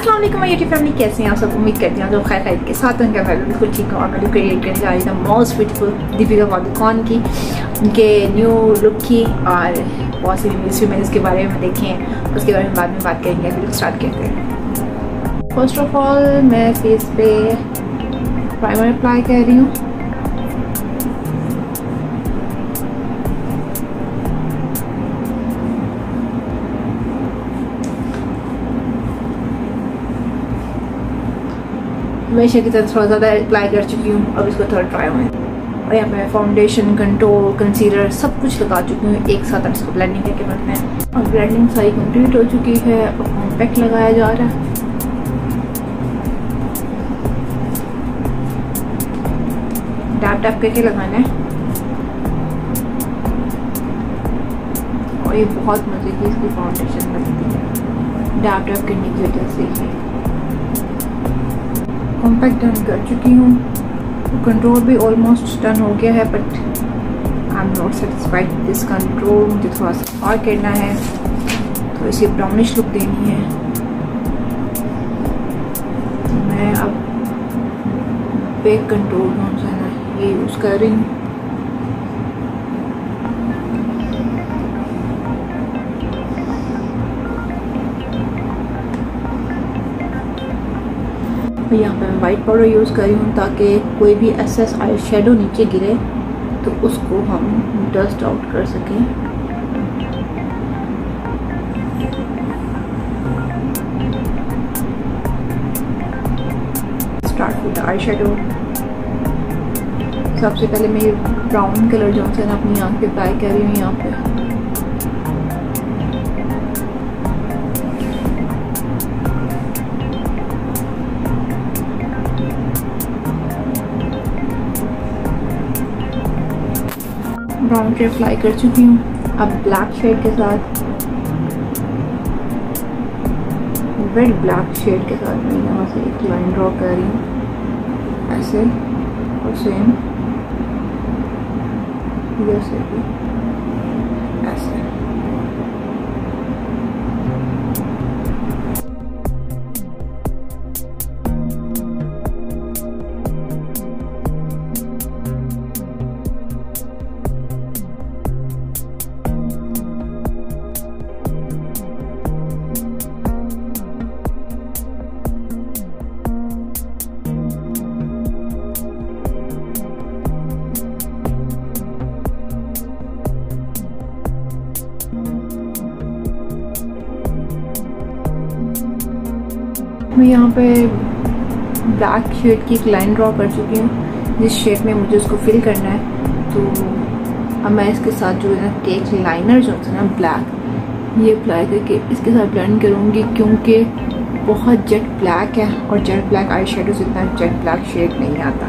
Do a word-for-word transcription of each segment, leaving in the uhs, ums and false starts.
अस्सलाम वालेकुम YouTube family, कैसे हैं आप सब? उम्मीद करती हूँ जो खैर खैर के साथ उनका मैं बिल्कुल ठीक हूँ। और मैं क्रिएट करने जा रही था मोस्ट ब्यूटीफुल दीपिका पादुकोण की उनके न्यू लुक की, और बहुत सी रिव्यूज भी मैंने इसके बारे में देखे हैं, उसके बारे में बाद में बात करेंगे। फिर स्टार्ट करते हैं। फर्स्ट ऑफ ऑल मैं फेस पे प्राइमर अप्लाई कर रही हूँ। हमेशा की तरह थोड़ा ज़्यादा अप्लाई कर चुकी हूँ, अब इसको थोड़ा ट्राई हुआ है। और यहाँ मैं फाउंडेशन, कंटूर, कंसीलर सब कुछ लगा चुकी हूँ एक साथ। अब इसको ब्लेंडिंग करके बनते हैं और ब्लेंडिंग सारी कंप्लीट हो चुकी है। अब कॉम्पैक्ट लगाया जा रहा है। डैप डैप करके लगाना है। और ये बहुत मजे की इसकी फाउंडेशन बनती है डैप डैप करने की वजह से ही। कॉम्पैक्ट डन कर चुकी हूँ, कंट्रोल भी ऑलमोस्ट डन हो गया है, but I am not satisfied with this control. मुझे थोड़ा सा और करना है, तो इसे ब्राउनिश लुक देनी है। मैं अब बेक कंट्रोल कौन सा है ये यूज़ कर रही हूँ। यहाँ पर मैं वाइट पाउडर यूज़ कर रही हूँ ताकि कोई भी एक्सेस आई शेडो नीचे गिरे तो उसको हम डस्ट आउट कर सकें। Start with eye shadow. सबसे पहले मैं ये ब्राउन कलर जो है ना अपनी आँख पे अप्लाई कर रही हूँ। यहाँ पे ब्राउन शेड अप्लाई कर चुकी हूँ। अब ब्लैक शेड के साथ, वेट ब्लैक शेड के साथ मैं यहाँ से एक लाइन ड्रॉ कर रही हूँ, ऐसे। और सेम इधर से भी ऐसे। मैं यहाँ पे ब्लैक शेड की एक लाइन ड्रॉ कर चुकी हूँ, जिस शेड में मुझे उसको फिल करना है। तो अब मैं इसके साथ जो है ना टेक लाइनर जो है ना ब्लैक, ये अप्लाई करके इसके साथ ब्लेंड करूँगी, क्योंकि बहुत जेट ब्लैक है और जेट ब्लैक आई शेडो से इतना जेट ब्लैक शेड नहीं आता।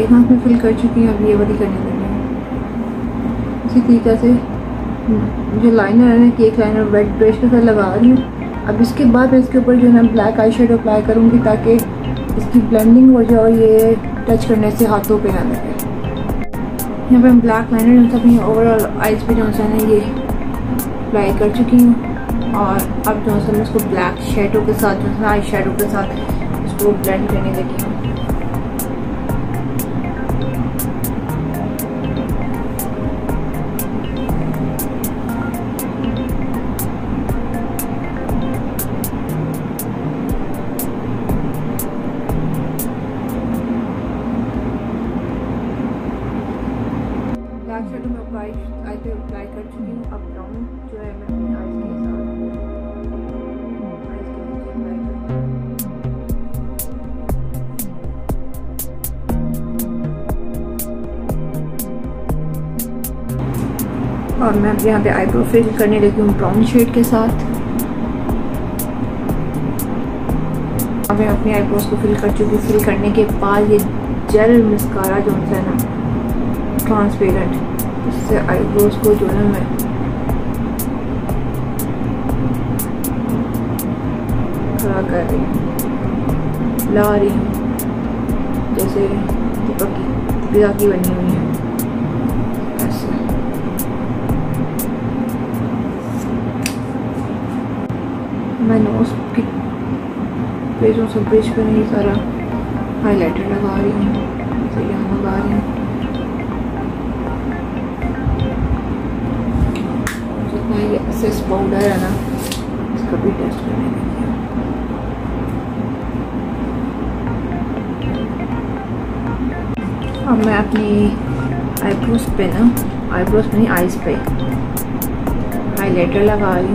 एक हाथ में फिल कर चुकी हूँ, अब ये वाली करने लगी हूँ। इसी तरीके से जो लाइनर है ना, केक लाइनर वेट ब्रश के साथ लगा रही हूँ। अब इसके बाद मैं इसके ऊपर जो है ना ब्लैक आई शेडो अप्लाई करूँगी ताकि इसकी ब्लेंडिंग हो जाए और ये टच करने से हाथों पे ना लगे। यहाँ पे हम ब्लैक लाइनर जो अपनी ओवरऑल आइज पे जो है ना ये अप्लाई कर चुकी हूँ। और अब जो है मैं इसको ब्लैक शेडो के साथ जो है ना आई शेडो के साथ इसको ब्लेंड करने लगी हूँ। ब्लैक शेडो में अप्लाई आई पे अप्लाई कर चुकी हूँ। अब ब्राउन जो है मैं अपनी आइज के साथ आइज के नीचे अप्लाई कर रही हूँ। और मैं अब यहाँ पे आईब्रो फिल करने लगी हूँ ब्राउन शेड के साथ। अब मैं अपनी आईब्रोज को फिल कर चुकी हूँ। फिल करने के बाद ये जेल मस्कारा जो है ना ट्रांसपेरेंट, इससे आईब्रोज को जो है मैं खड़ा कर रही हूँ, ला रही हूँ, जैसे दीपिका की बनी हुई है ऐसे। मैंने उस पेजों से पेज पर नहीं करा, हाईलाइटर लगा रही हूँ, यहाँ लगा रही हूँ। जितना ये एक्सेस पाउडर है ना, इसका भी टेस्ट करने के लिए अब मैं अपनी आईब्रोज पे ना, आईब्रोज नहीं, आईज पे हाईलाइटर लगा रही हूँ।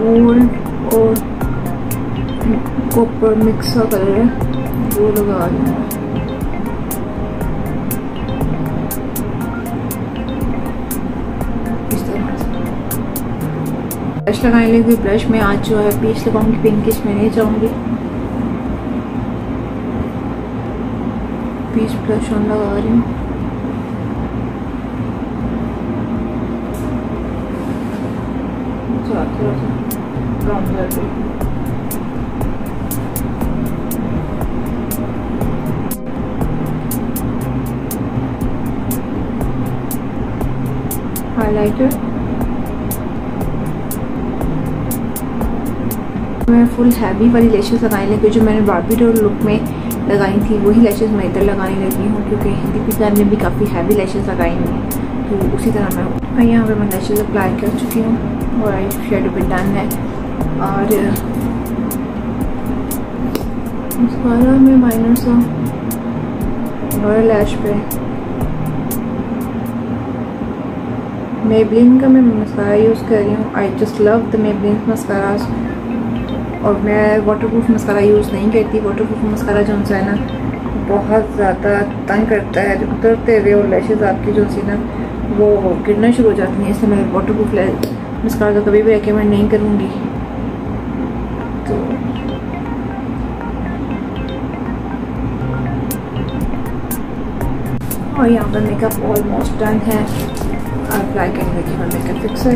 गोल्ड और कॉपर मिक्स कलर है, वो लगा रही हूँ। इस तरह से ब्रश लगाने लगी। ब्रश में आज जो है पीच लगाऊंगी, पिंकिश में नहीं जाऊंगी, पीच ब्रश ऑन लगा रही हूँ। हाइलाइटर मैं फुल हैवी वाली लैशेस लगाने लगी, जो मैंने बार्बी डॉल लुक में लगाई थी वही लैशेस मैं इधर लगाने लगी हूँ, क्योंकि दीपिका ने भी काफ़ी हैवी लैशेस लगाई हैं, तो उसी तरह मैं मैं यहाँ पर मैं लैशेस अप्लाई कर चुकी हूँ और आई शेडो भी डन है। और मस्कारा में माइनर सा लोअर लैश पे मेबलिन का मैं मस्कारा यूज़ कर रही हूँ। I just love the Maybelline mascara, और मैं वाटरप्रूफ मस्कारा यूज़ नहीं करती। वाटरप्रूफ मस्कारा जो है ना बहुत ज़्यादा तंग करता है, उतरते हुए और लैशेज आपकी जो है ना वो गिरना शुरू हो जाती हैं, इसलिए मैं वाटरप्रूफ लैश मस्कारा तो कभी भी रिकमेंड नहीं करूँगी। और यहाँ पर मेकअप ऑलमोस्ट डन है। अप्लाई करने के बाद मेकअप फिक्स है।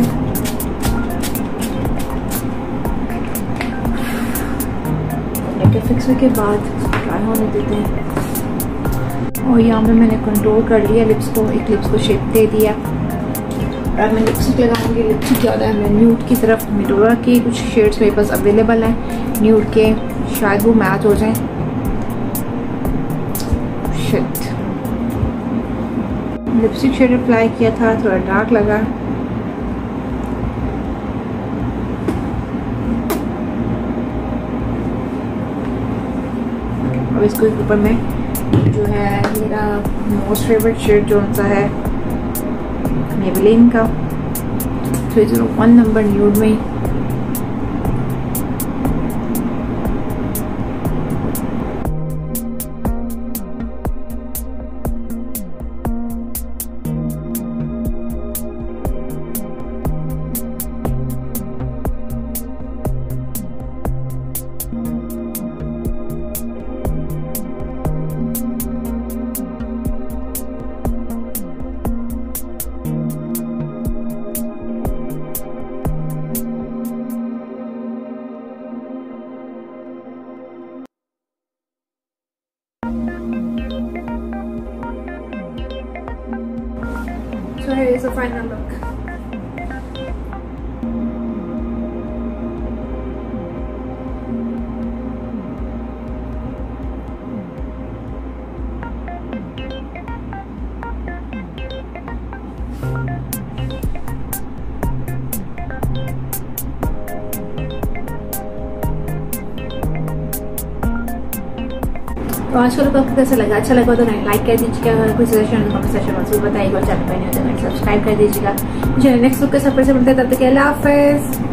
मेकअप फिक्स के बाद ड्राई होने देते हैं। और यहाँ पे मैंने कंट्रोल कर लिया लिप्स को, एक लिप्स को शेप दे दिया। अब मैं लिपस्टिक लगाऊंगी। लिपस्टिक ज़्यादा है, मैं न्यूड की तरफ, मिटोरा के कुछ शेड्स मेरे पास अवेलेबल हैं न्यूड के, शायद वो मैच हो जाए। लिपस्टिक शेड अप्लाई किया था, थोड़ा डार्क लगा। और इसके ऊपर में जो है मेरा मोस्ट फेवरेट शेड जो सा है मेबलिन का three zero one number nude में, so here is the final look. तो आज का लोग आपको कैसा लगा? अच्छा लगा तो लाइक कर दीजिएगा, अगर कोई सजेशन कमेंट सेक्शन में जरूर बताइएगा, और चैनल पर नहीं हो तो सब्सक्राइब कर दीजिएगा। मुझे नेक्स्ट लुक के सफर से मिलते हैं, तब तक के लिए अल्लाह हाफिज़।